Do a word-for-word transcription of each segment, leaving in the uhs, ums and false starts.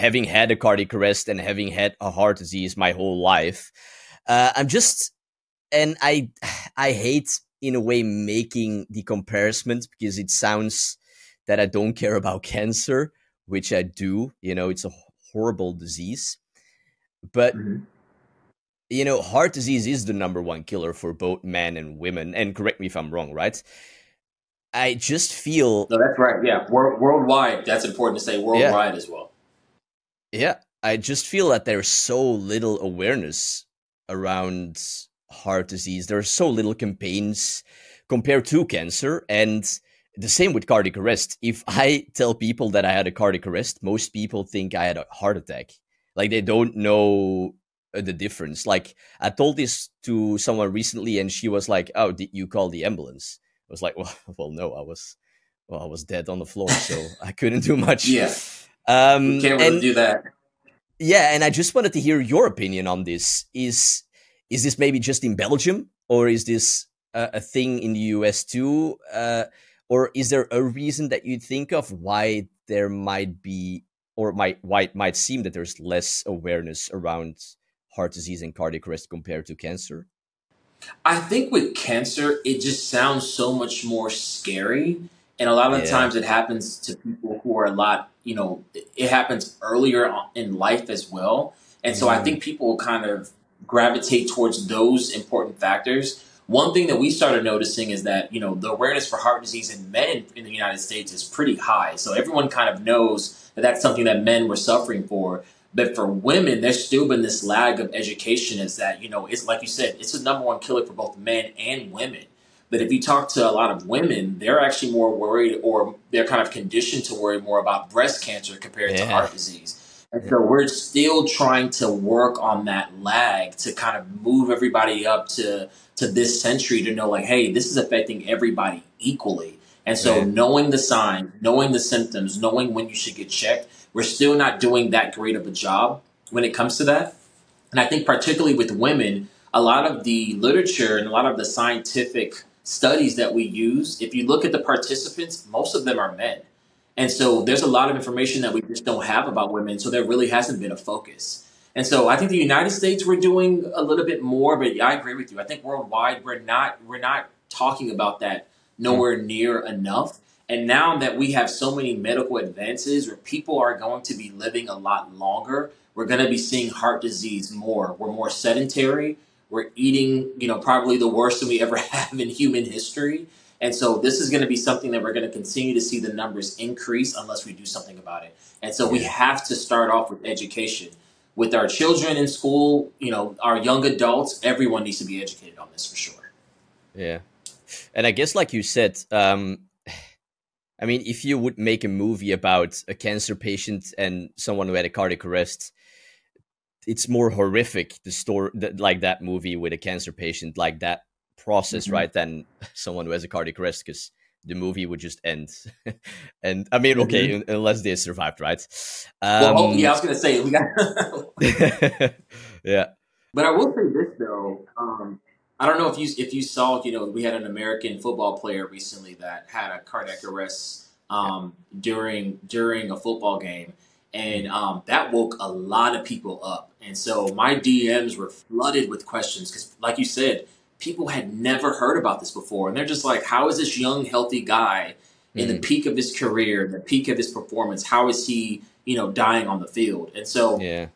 having had a cardiac arrest and having had a heart disease my whole life. Uh, I'm just, and I, I hate in a way making the comparison because it sounds that I don't care about cancer, which I do. You know, it's a horrible disease, but mm-hmm. you know, heart disease is the number one killer for both men and women. And correct me if I'm wrong, right? I just feel. No, that's right. Yeah. World, worldwide. That's important to say worldwide yeah. as well. Yeah. I just feel that there's so little awareness around heart disease. There are so little campaigns compared to cancer. And the same with cardiac arrest. If I tell people that I had a cardiac arrest, most people think I had a heart attack. Like they don't know the difference. Like I told this to someone recently and she was like, oh, did you call the ambulance? I was like, well, well, no, I was, well, I was dead on the floor, so I couldn't do much. Yeah, um, you can't really and, do that. Yeah, and I just wanted to hear your opinion on this. Is is this maybe just in Belgium, or is this uh, a thing in the U S too, uh, or is there a reason that you think of why there might be, or might why it might seem that there's less awareness around heart disease and cardiac arrest compared to cancer? I think with cancer, it just sounds so much more scary. And a lot of yeah. the times it happens to people who are a lot, you know, it happens earlier in life as well. And so mm-hmm. I think people kind of gravitate towards those important factors. One thing that we started noticing is that, you know, the awareness for heart disease in men in, in the United States is pretty high. So everyone kind of knows that that's something that men were suffering for. But for women, there's still been this lag of education is that, you know, it's like you said, it's the number one killer for both men and women. But if you talk to a lot of women, they're actually more worried, or they're kind of conditioned to worry more about breast cancer compared yeah. to heart disease. And yeah. so we're still trying to work on that lag to kind of move everybody up to, to this century to know like, hey, this is affecting everybody equally. And so yeah. knowing the signs, knowing the symptoms, knowing when you should get checked, we're still not doing that great of a job when it comes to that. And I think particularly with women, a lot of the literature and a lot of the scientific studies that we use, if you look at the participants, most of them are men. And so there's a lot of information that we just don't have about women. So there really hasn't been a focus. And so I think the United States, we're doing a little bit more, but I agree with you. I think worldwide, we're not, we're not talking about that nowhere near enough. And now that we have so many medical advances where people are going to be living a lot longer, we're going to be seeing heart disease more. We're more sedentary. We're eating, you know, probably the worst than we ever have in human history. And so this is going to be something that we're going to continue to see the numbers increase unless we do something about it. And so we have to start off with education. With our children in school, you know, our young adults, everyone needs to be educated on this for sure. Yeah. And I guess like you said, um, I mean, if you would make a movie about a cancer patient and someone who had a cardiac arrest, it's more horrific, the story, the, like that movie with a cancer patient, like that process, mm-hmm. right, than someone who has a cardiac arrest, because the movie would just end. And I mean, okay, mm-hmm. unless they survived, right? Um, well, oh, yeah, I was going to say, we got yeah. But I will say this, though. Um, I don't know if you if you saw, you know, we had an American football player recently that had a cardiac arrest um, during during a football game, and um, that woke a lot of people up. And so my D Ms were flooded with questions because, like you said, people had never heard about this before, and they're just like, "How is this young, healthy guy in mm. the peak of his career, the peak of his performance? How is he, you know, dying on the field?" And so, yeah.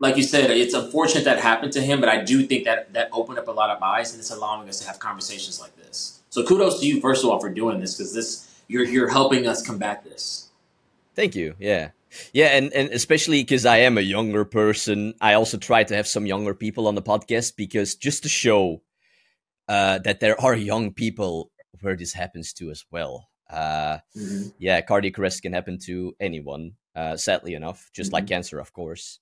like you said, it's unfortunate that happened to him, but I do think that that opened up a lot of eyes, and it's allowing us to have conversations like this. So kudos to you, first of all, for doing this, because this you're you're helping us combat this. Thank you. Yeah, yeah, and and especially because I am a younger person, I also try to have some younger people on the podcast because just to show uh, that there are young people where this happens to as well. Uh, mm-hmm. Yeah, cardiac arrest can happen to anyone, uh, sadly enough, just mm-hmm. like cancer, of course.